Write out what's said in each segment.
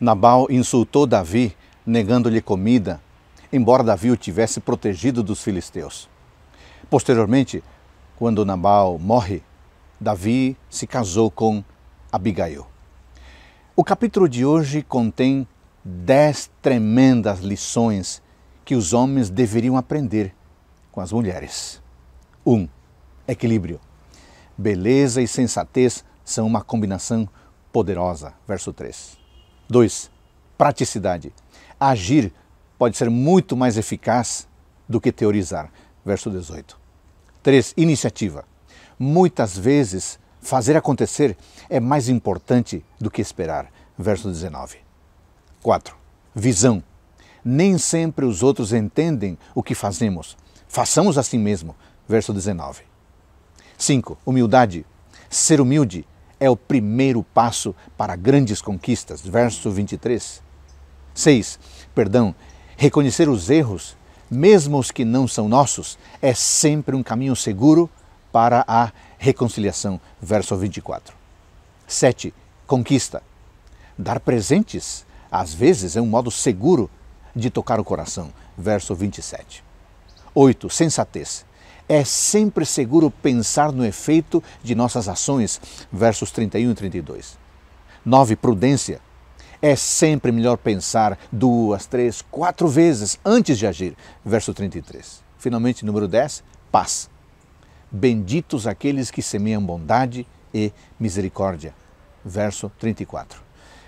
Nabal insultou Davi, negando-lhe comida, embora Davi o tivesse protegido dos filisteus. Posteriormente, quando Nabal morre, Davi se casou com Abigail. O capítulo de hoje contém 10 tremendas lições que os homens deveriam aprender com as mulheres. 1. Equilíbrio. Beleza e sensatez são uma combinação poderosa. Verso 3. 2. Praticidade. Agir pode ser muito mais eficaz do que teorizar. Verso 18. 3. Iniciativa. Muitas vezes, fazer acontecer é mais importante do que esperar. Verso 19. 4. Visão. Nem sempre os outros entendem o que fazemos. Façamos assim mesmo. Verso 19. 5. Humildade. Ser humilde é o primeiro passo para grandes conquistas. Verso 23. 6. Perdão. Reconhecer os erros, mesmo os que não são nossos, é sempre um caminho seguro para a reconciliação. Verso 24. 7. Conquista. Dar presentes, às vezes, é um modo seguro de tocar o coração. Verso 27. 8. Sensatez. É sempre seguro pensar no efeito de nossas ações. Versos 31 e 32. 9. Prudência. É sempre melhor pensar 2, 3, 4 vezes antes de agir. Verso 33. Finalmente, número 10. Paz. Benditos aqueles que semeiam bondade e misericórdia. Verso 34.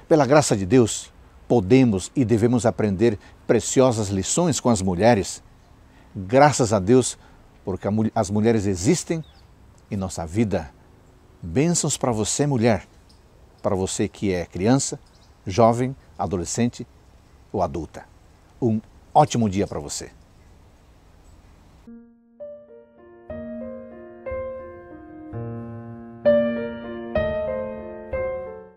Pela graça de Deus, podemos e devemos aprender preciosas lições com as mulheres. Graças a Deus, porque as mulheres existem em nossa vida. Bênçãos para você, mulher, para você que é criança, jovem, adolescente ou adulta. Um ótimo dia para você.